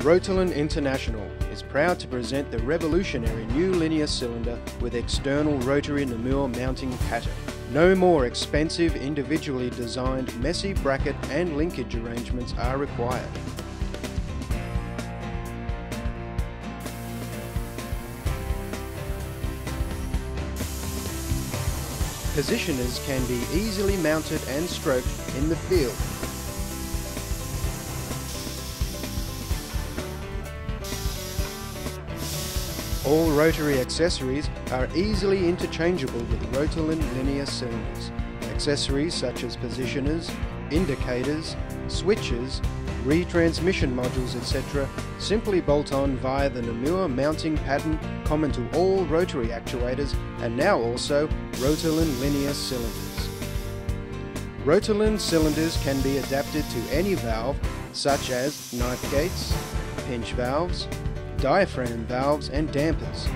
Rotalin International is proud to present the revolutionary new linear cylinder with external rotary Namur mounting pattern. No more expensive individually designed messy bracket and linkage arrangements are required. Positioners can be easily mounted and stroked in the field. All rotary accessories are easily interchangeable with Rotalin linear cylinders. Accessories such as positioners, indicators, switches, retransmission modules, etc. simply bolt on via the Namur mounting pattern common to all rotary actuators and now also Rotalin linear cylinders. Rotalin cylinders can be adapted to any valve such as knife gates, pinch valves, diaphragm valves and dampers.